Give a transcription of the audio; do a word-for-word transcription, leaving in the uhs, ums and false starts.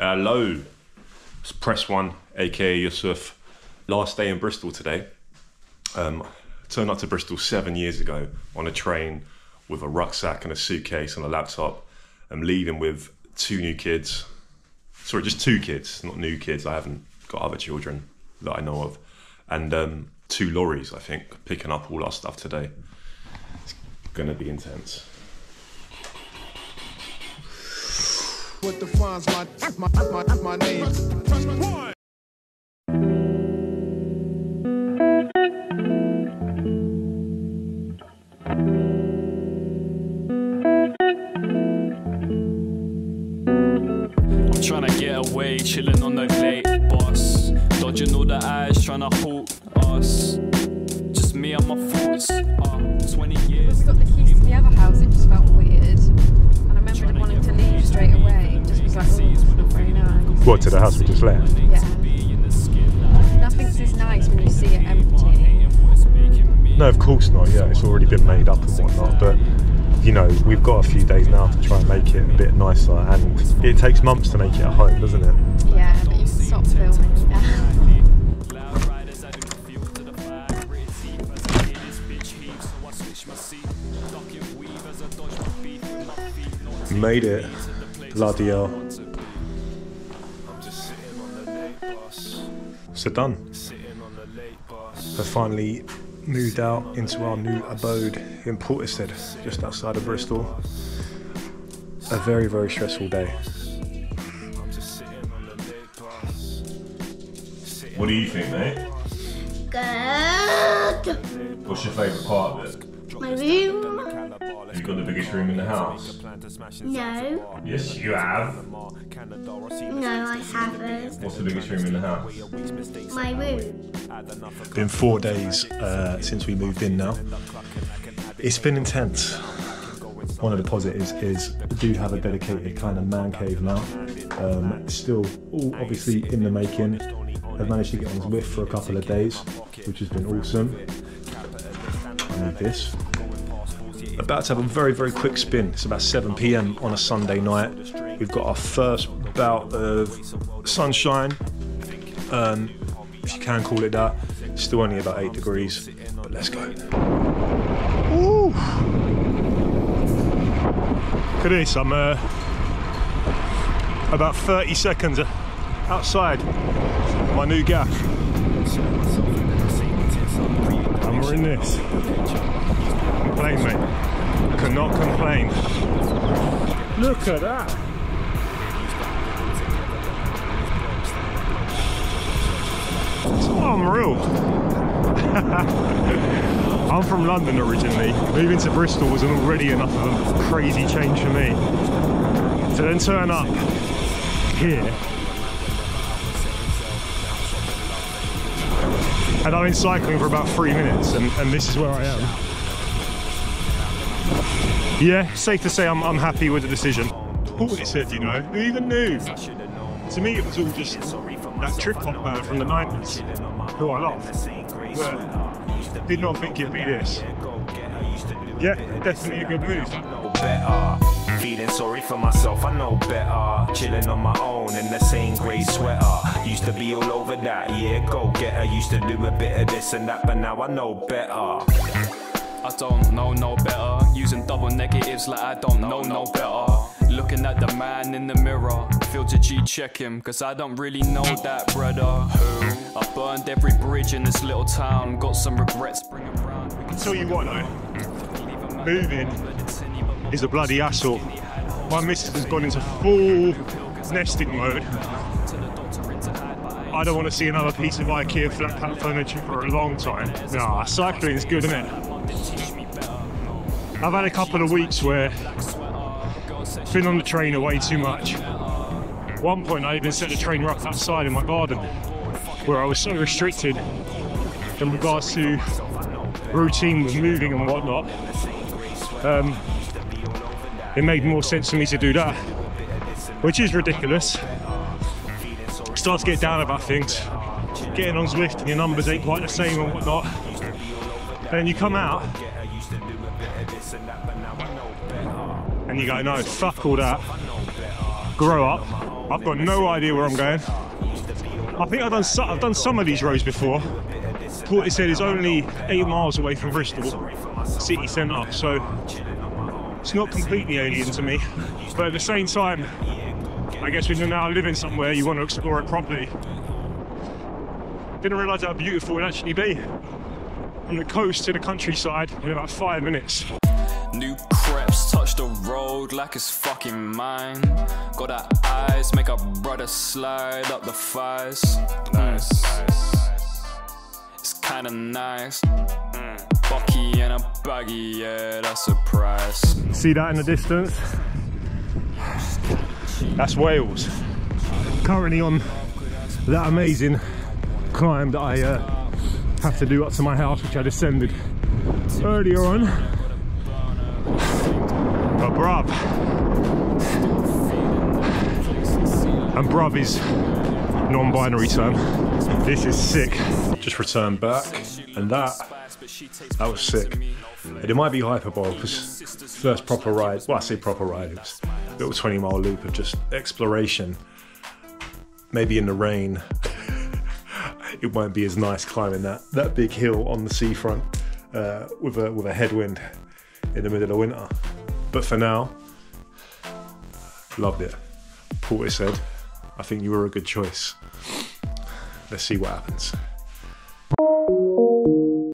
Hello, it's Press one, aka Yusuf. Last day in Bristol today. Um, turned up to Bristol seven years ago on a train with a rucksack and a suitcase and a laptop. I'm leaving with two new kids. Sorry, just two kids, not new kids. I haven't got other children that I know of. And um, two lorries, I think, picking up all our stuff today. It's gonna be intense. What defines my, my, my, my name? Press one. I'm trying to get away, chilling on the late bus, dodging all the eyes, trying to halt us. Just me and my thoughts. Uh, twenty years. We got the keys to the other house. It just felt weird. Wanting to leave straight away, just was like, oh, it's not very nice. What, to the house we just left? Yeah. Nothing's as nice when you see it empty. No, of course not, yeah, it's already been made up and whatnot, but, you know, we've got a few days now to try and make it a bit nicer, and it takes months to make it at home, doesn't it? Yeah, but you stop filming now. Made it. Bloody hell. I'm just sitting on the late bus. So done. Sitting on the late bus. I finally moved out into our new abode in Portishead, just outside of Bristol. A very, very stressful day. I'm just sitting on the late bus. What do you think, mate? Good. What's your favourite part of it? My room. You've got the biggest room in the house? No. Yes, you have. No, I haven't. What's the biggest room in the house? My room. It's been four days uh, since we moved in now. It's been intense. One of the positives is we do have a dedicated kind of man cave now. Um, still all obviously in the making. I've managed to get on Zwift for a couple of days, which has been awesome. I need this. About to have a very, very quick spin. It's about seven p m on a Sunday night. We've got our first bout of sunshine, um, if you can call it that. It's still only about eight degrees, but let's go. Ooh. Look at this, I'm uh, about thirty seconds outside my new gaff. And we're in this. Complain, mate. Cannot complain. Look at that. It's unreal. I'm from London originally. Moving to Bristol was already enough of a crazy change for me. To then turn up here. And I've been cycling for about three minutes and, and this is where I am. Yeah, safe to say I'm, I'm happy with the decision. Oh, it said, you know, who even knew? To me, it was all just that trip hop band from the nineties, who I love. But did not think it'd be this. Yeah, definitely a good move. Feeling sorry for myself, I know better. Chilling on my own in the same grey sweater. Used to be all over that, yeah, go get her. Used to do a bit of this and that, but now I know better. I don't know no better. Using double negatives like I don't know no better. Looking at the man in the mirror. Filter G check him, cause I don't really know that brother. Who? I burned every bridge in this little town. Got some regrets bringing round. I tell you what though, moving is a bloody hassle. My missus has gone into full nesting mode. I don't want to see another piece of IKEA flat pack furniture for a long time. Nah, cycling is good, isn't it? I've had a couple of weeks where I've been on the train away too much. At one point I even set the train right outside in my garden where I was so restricted in regards to routine with moving and whatnot. Um, it made more sense for me to do that, which is ridiculous. I start to get down about things, getting on Zwift and your numbers ain't quite the same and whatnot. And you come out and you go, no, fuck all that, grow up, I've got no idea where I'm going. I think I've done, so, I've done some of these roads before. Portishead said is only eight miles away from Bristol city centre, so it's not completely alien to me. But at the same time, I guess when you're now living somewhere, you want to explore it properly. Didn't realise how beautiful it actually be. From the coast to the countryside in about five minutes. New creps touch the road like it's fucking mine. Got our eyes, make our brother slide up the fires. Nice. It's kinda nice. Mm. Bucky and a baggy, yeah, that's a price. See that in the distance? That's Wales. Currently on that amazing climb that I uh, have to do up to my house, which I descended earlier on. But bruv, and bruv is non-binary term. This is sick. Just returned back, and that, that was sick. And it might be hyperbole, because first proper ride, well I say proper ride, it was a little twenty mile loop of just exploration. Maybe in the rain, it won't be as nice climbing that, that big hill on the seafront uh, with, a, with a headwind in the middle of winter. But for now, loved it. Portishead, I think you were a good choice. Let's see what happens.